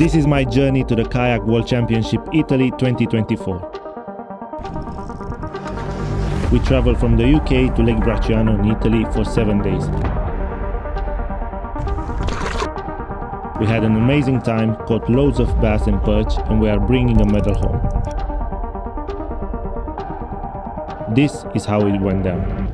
This is my journey to the Kayak World Championship Italy 2024. We traveled from the UK to Lake Bracciano in Italy for 7 days. We had an amazing time, caught loads of bass and perch, and we are bringing a medal home. This is how it went down.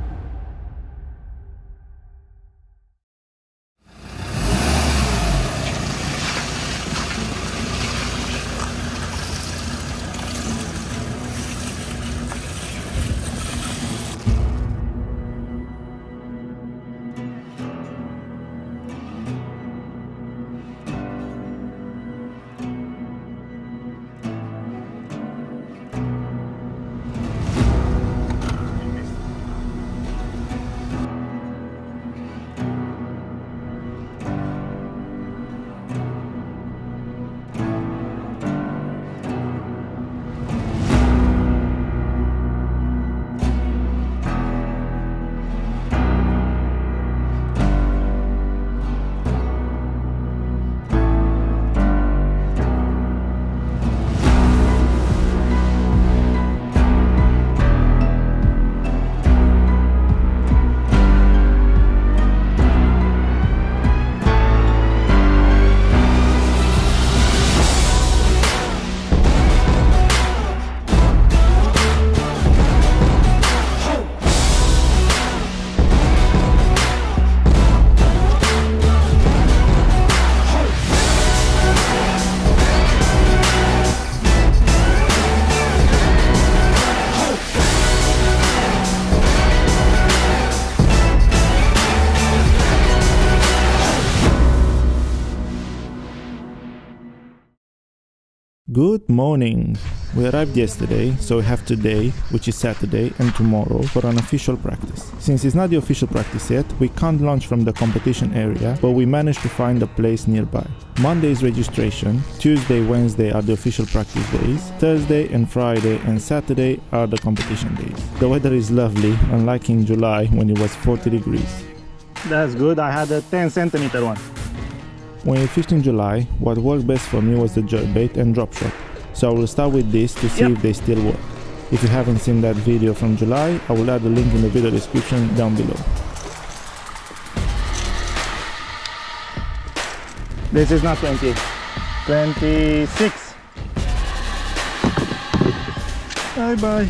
Good morning! We arrived yesterday, so we have today, which is Saturday, and tomorrow for an official practice. Since it's not the official practice yet, we can't launch from the competition area, but we managed to find a place nearby. Monday is registration, Tuesday, Wednesday are the official practice days, Thursday and Friday and Saturday are the competition days. The weather is lovely, unlike in July when it was 40 degrees. That's good, I had a 10-centimeter one. When we fished in July, what worked best for me was the jerkbait and drop shot, so I will start with this to see if they still work. If you haven't seen that video from July, I will add the link in the video description down below. This is not 20, 26. Bye bye.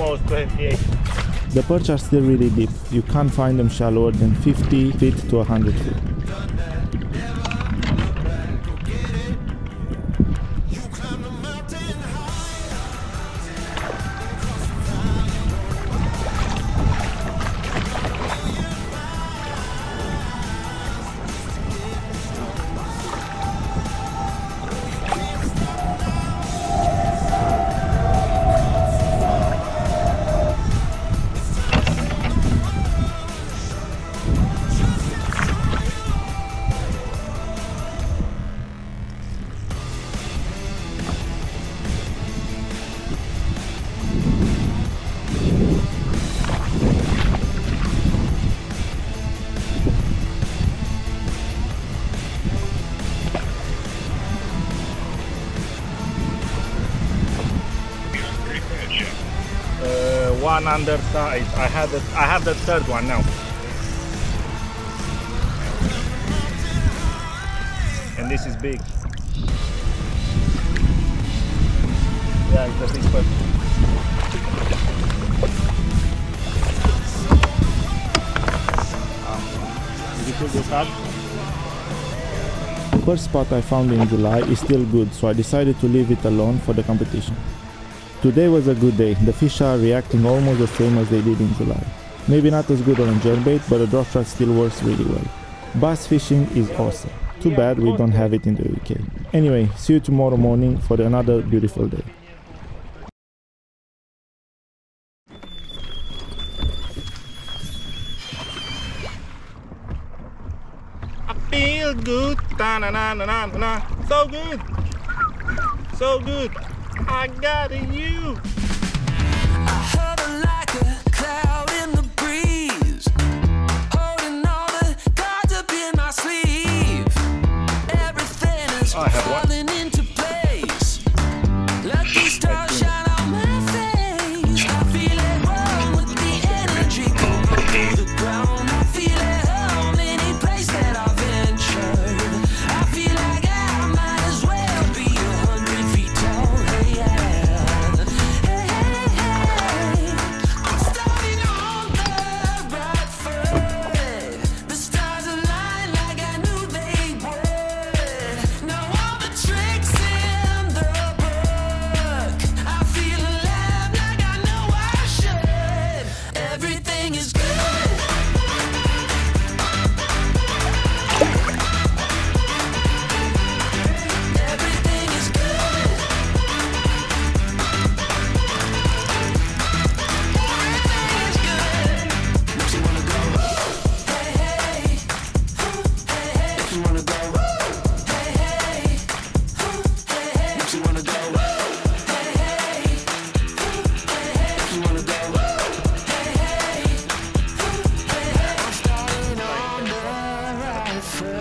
almost 28. The perch are still really deep. You can't find them shallower than 50 feet to 100 feet. One underside. I have the third one now. And this is big. Yeah, it's the big one. The first spot I found in July is still good, so I decided to leave it alone for the competition. Today was a good day. The fish are reacting almost the same as they did in July. Maybe not as good on jerkbait, but the drop shot still works really well. Bass fishing is awesome. Too bad we don't have it in the UK. Anyway, see you tomorrow morning for another beautiful day. I feel good. Da-na-na-na-na-na. So good. So good. I got it, you. I heard her like a cloud in the breeze, holding all the cards up in my sleeve. Everything is falling into place. Let the stars shine on my face. I feel it warm with the energy going through the ground. I feel it home any place that I venture. I feel like I might as well be 100 feet tall.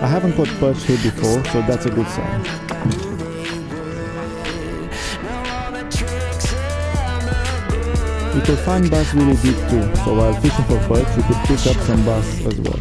I haven't caught perch here before, so that's a good sign. You can find bass really deep too, so while fishing for perch, you could pick up some bass as well.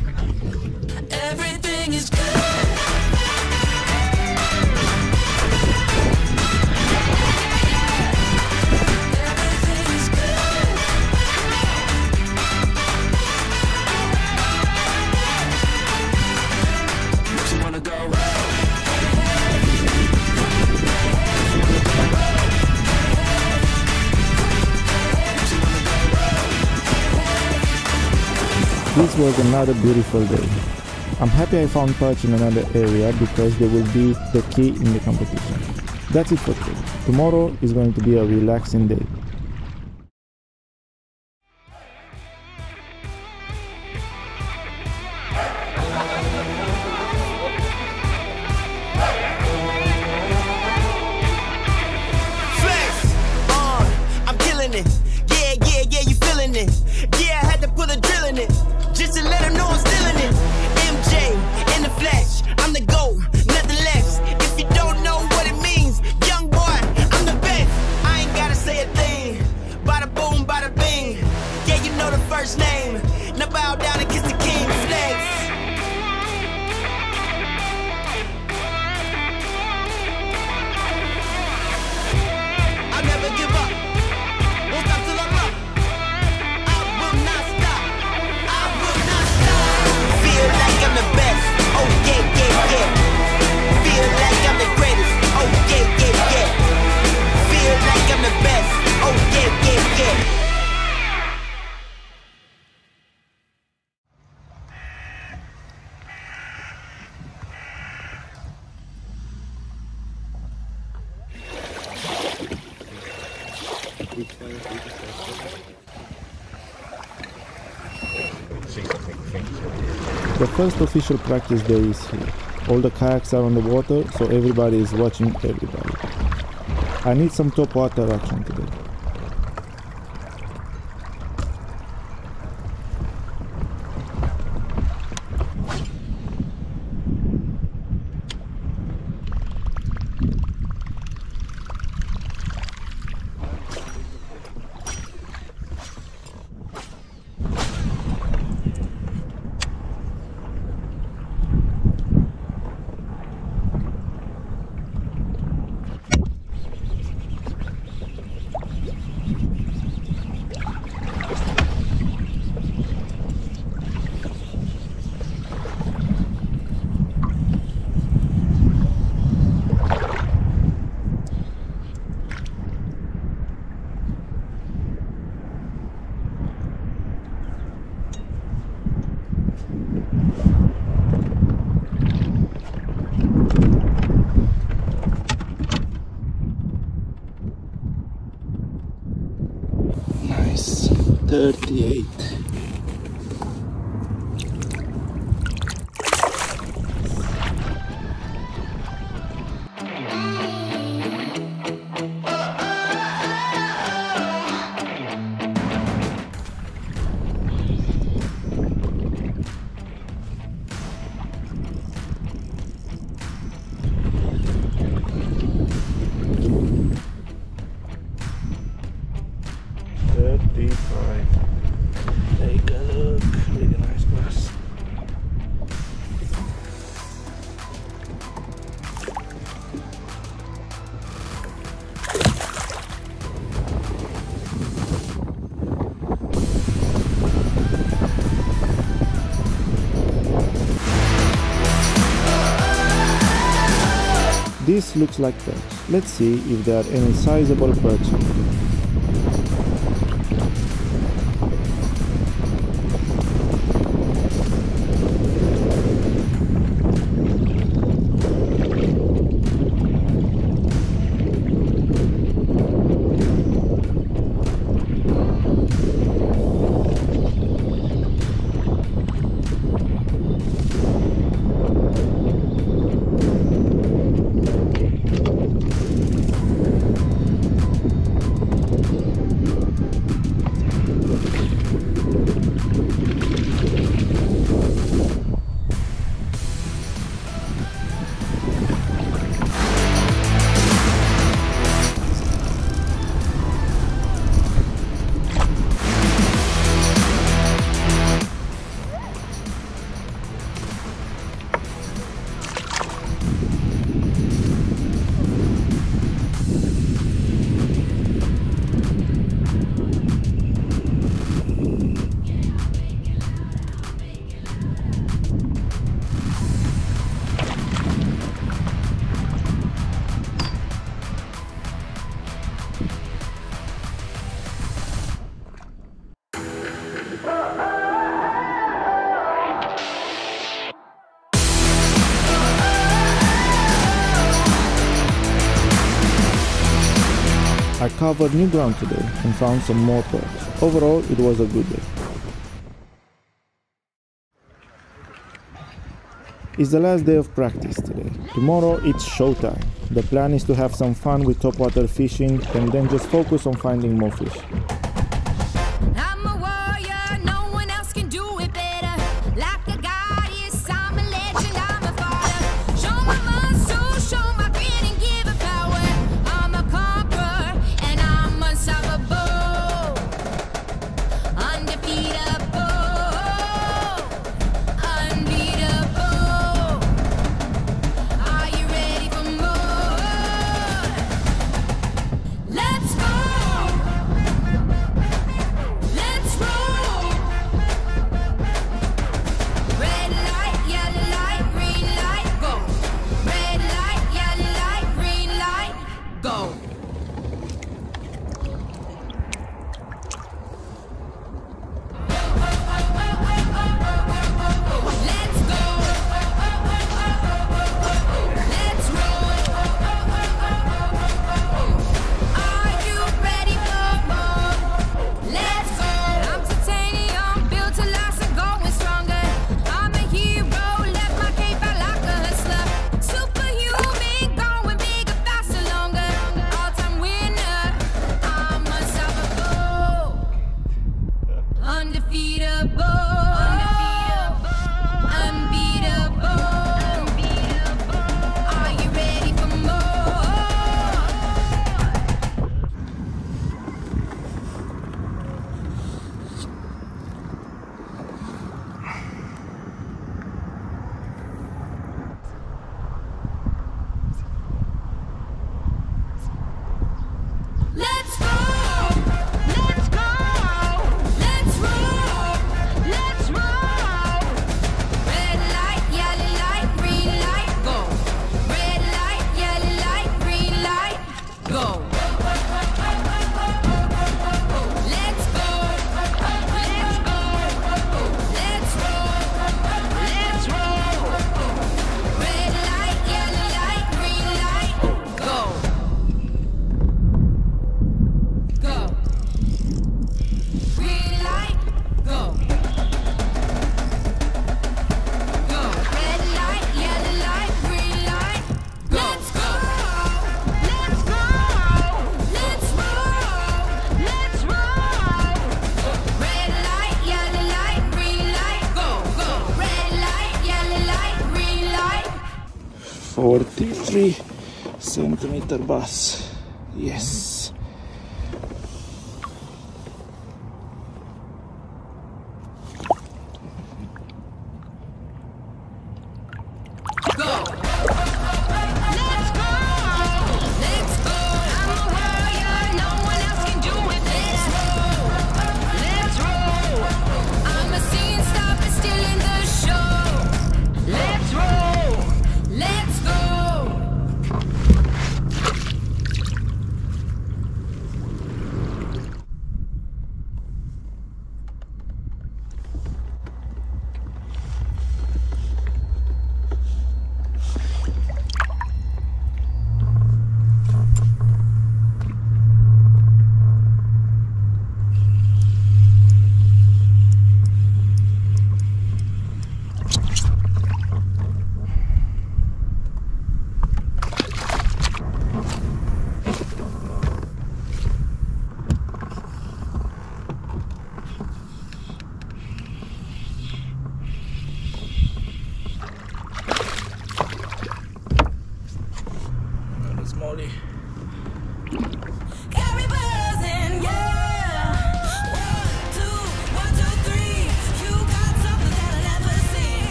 This was another beautiful day. I'm happy I found perch in another area because they will be the key in the competition. That's it for today. Tomorrow is going to be a relaxing day. Say a thing. The first official practice day is here. All the kayaks are on the water, so everybody is watching everybody. I need some top water action today. Nice, 38. This looks like perch. Let's see if there are any sizable perch. I covered new ground today and found some more perch. Overall, it was a good day. It's the last day of practice today. Tomorrow it's showtime. The plan is to have some fun with topwater fishing and then just focus on finding more fish. 3 centimeter bass. Yes.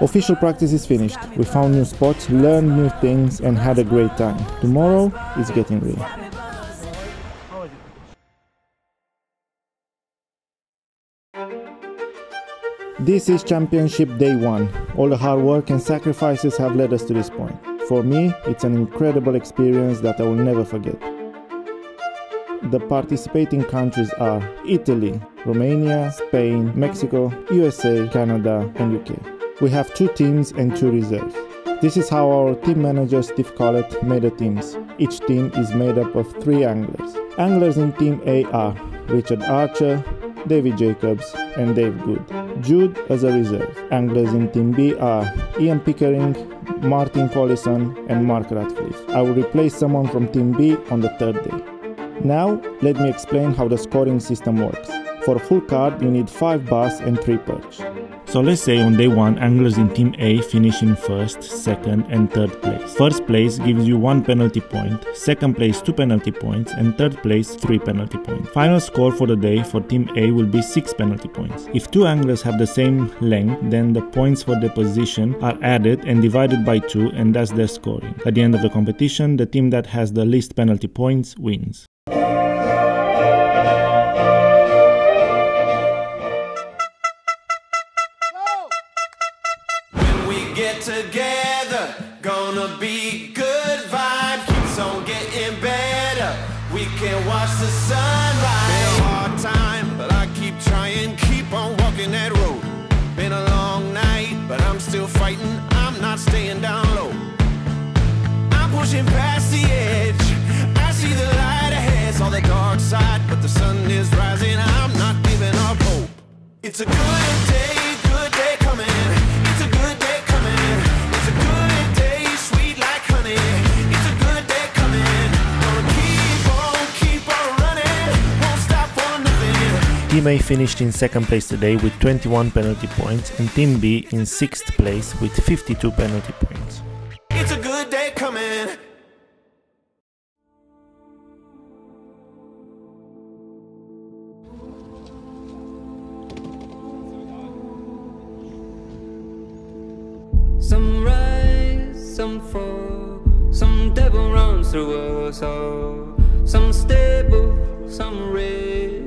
Official practice is finished. We found new spots, learned new things and had a great time. Tomorrow is getting real. This is championship day one. All the hard work and sacrifices have led us to this point. For me, it's an incredible experience that I will never forget. The participating countries are Italy, Romania, Spain, Mexico, USA, Canada and UK. We have 2 teams and 2 reserves. This is how our team manager Steve Collett made the teams. Each team is made up of 3 anglers. Anglers in team A are Richard Archer, David Jacobs and Dave Good. Jude as a reserve. Anglers in team B are Ian Pickering, Martin Follison and Mark Radcliffe. I will replace someone from team B on the 3rd day. Now, let me explain how the scoring system works. For a full card, you need 5 bass and 3 perch. So let's say on day 1, anglers in team A finish in 1st, 2nd and 3rd place. 1st place gives you 1 penalty point, 2nd place 2 penalty points and 3rd place 3 penalty points. Final score for the day for team A will be 6 penalty points. If 2 anglers have the same length, then the points for the position are added and divided by 2 and that's their scoring. At the end of the competition, the team that has the least penalty points wins. Together, gonna be good vibe, keeps on getting better, we can watch the sunrise. Been a hard time, but I keep trying, keep on walking that road. Been a long night, but I'm still fighting, I'm not staying down low. I'm pushing past the edge, I see the light ahead, saw the dark side, but the sun is rising, I'm not giving up hope. It's a good day coming. Team A finished in 2nd place today with 21 penalty points and Team B in 6th place with 52 penalty points. It's a good day coming. Some rise, some fall, some devil runs through us all, some stable, some rich.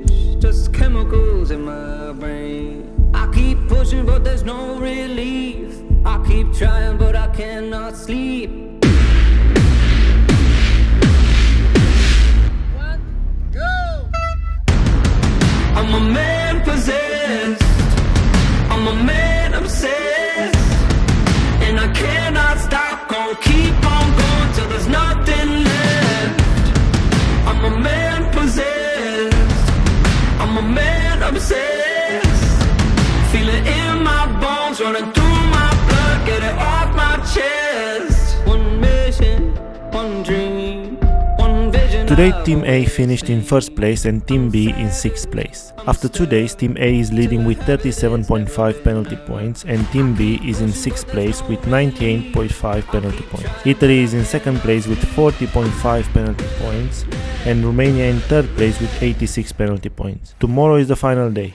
Just chemicals in my brain. I keep pushing but there's no relief. I keep trying but I cannot sleep. One, go! I'm a man possessed, I'm a man obsessed, and I cannot stop, gonna keep on going till there's nothing left. I'm a man possessed, I'm a man obsessed, feel it in my bones, running through my blood, get it off my Today Team A finished in 1st place and Team B in 6th place. After 2 days, Team A is leading with 37.5 penalty points and Team B is in 6th place with 98.5 penalty points. Italy is in 2nd place with 40.5 penalty points and Romania in 3rd place with 86 penalty points. Tomorrow is the final day.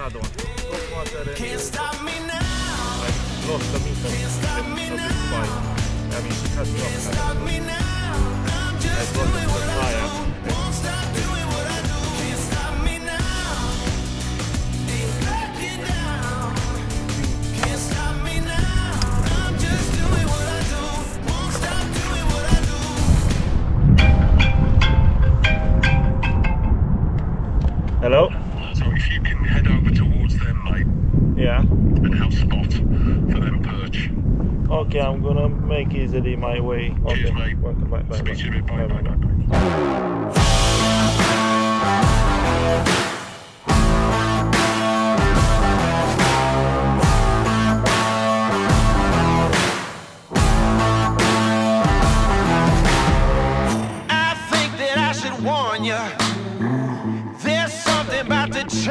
another one. Don't watch that anymore. Can't stop me now. I lost the meat of this fight. I mean, she cut me off. Can't stop me now. I'm just doing what I do. Won't stop doing what I do. Can't stop me now. Ain't backing down. Can't stop me now. I'm just doing what I do. Won't stop doing what I do. Hello? So if you can head over towards them, mate. Yeah. And help spot for them perch. Okay, I'm gonna make easily my way. Cheers, okay, mate. Welcome back. Speak to you a bit. Bye, bye, bye, bye.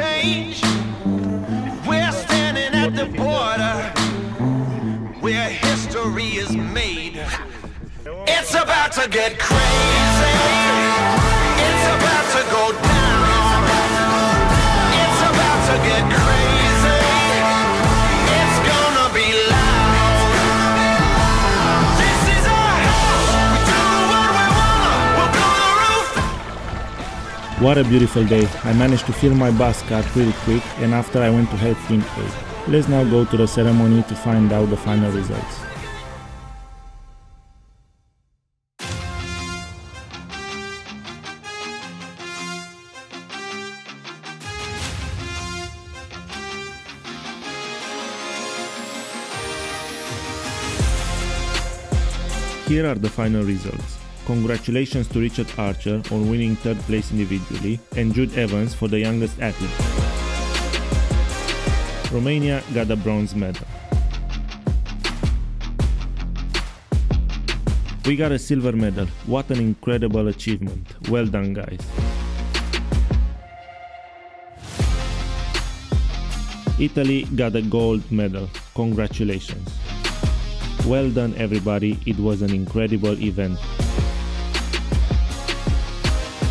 Change. We're standing at the border where history is made. It's about to get crazy. It's about to go down. It's about to get crazy. It's gonna be loud. This is our house. We do what we wanna. We'll blow the roof down. What a beautiful day. I managed to fill my bus car pretty quick, and after I went to help Team A. Let's now go to the ceremony to find out the final results. Here are the final results. Congratulations to Richard Archer on winning 3rd place individually and Jude Evans for the youngest athlete. Romania got a bronze medal. We got a silver medal. What an incredible achievement. Well done, guys. Italy got a gold medal. Congratulations. Well done, everybody. It was an incredible event.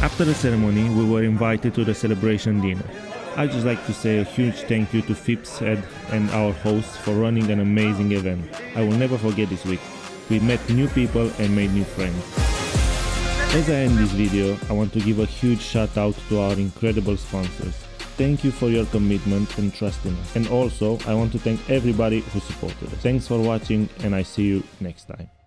After the ceremony, we were invited to the celebration dinner. I'd just like to say a huge thank you to Phipps, Ed and our hosts for running an amazing event. I will never forget this week. We met new people and made new friends. As I end this video, I want to give a huge shout out to our incredible sponsors. Thank you for your commitment and trust in us. And also, I want to thank everybody who supported us. Thanks for watching, and I see you next time.